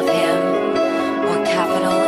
of him or capital